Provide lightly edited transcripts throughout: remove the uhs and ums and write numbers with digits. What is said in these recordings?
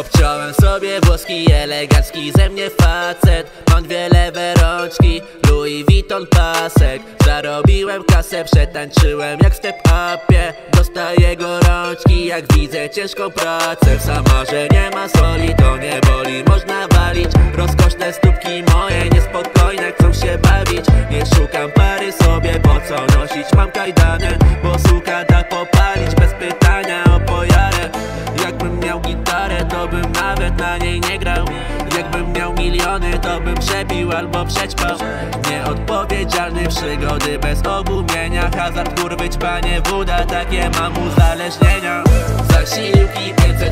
Obciąłem sobie włoski, elegancki ze mnie facet. Mam dwie lewe rączki, Louis Vuitton pasek. Zarobiłem kasę, przetańczyłem jak w step-upie. Dostaję gorączki, jak widzę ciężką pracę. W Samarze nie ma soli, to nie boli, można walić. Rozkoszne stópki moje, niespokojne, chcą się bawić. Nie szukam pary sobie, po co nosić mam kajdany. Bo suka da popalić, bez pytania o pojarę. Jakbym miał gitarę, to bym nawet na niej nie grał. Jakbym miał miliony, to bym przebił albo przećpał. Nieodpowiedzialny, przygody bez ogumienia. Hazard, kurwy, panie wuda, takie mam uzależnienia. Zasiłki 500+,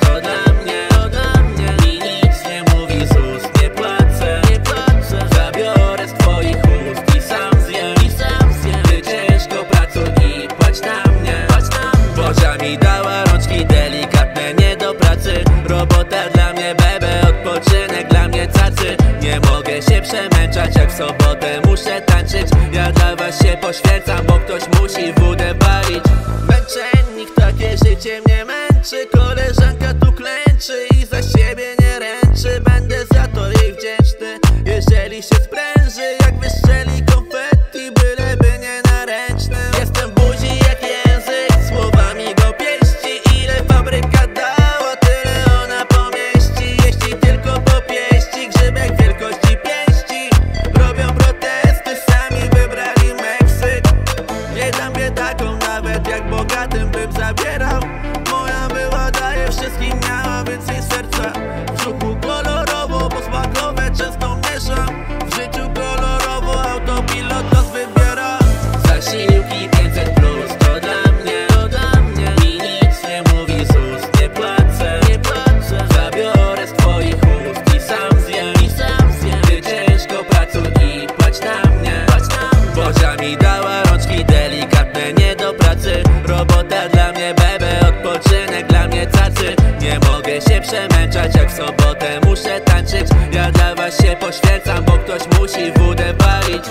to dla mnie. I nic nie mówi ZUS, nie płacę. Zabiorę z twoich ust i sam zjem. Ty ciężko pracuj i płać na mnie. Bocia mi dała rączki delikatne, nie do pracy. Robota dla mnie bebe, odpoczynek dla mnie cacy. Nie mogę się przemęczać, jak w sobotę muszę tańczyć. Ja dla was się poświęcam, bo ktoś musi wódę palić. Męczennik, takie życie mnie męczy. Koleżanka tu klęczy i za siebie nie ręczy. Będę za to jej wdzięczny, jeżeli się spręży, jak wystrzeli konfetti, byleby nie na ręcznym. Jestem buzi jak język, słowami go pieści. Ile fabryka dała, tyle ona pomieści. Jeśli tylko popieści, grzybek wielkości pięści. Robią protesty, sami wybrali Meksyk. Nie dam biedakom, nawet jak bogatym bym zabierał. Moja była daje wszystkim, miała więcej serca. W brzuchu kolorowo, bo smakowe często mieszam. W życiu kolorowo, autopilot nas wybiera. Zasiłki 500+, to dla mnie. I nic nie mówi ZUS, nie płacę. Zabiorę z twoich ust i sam zjem. Ty ciężko pracuj i płać na mnie. Bozia mi dała rączki delikatne, nie do pracy. Robota dla mnie bebe, odpoczynek dla mnie cacy. Nie mogę się przemęczać, jak w sobotę muszę tańczyć. Ja dla was się poświęcam, bo ktoś musi wódę palić.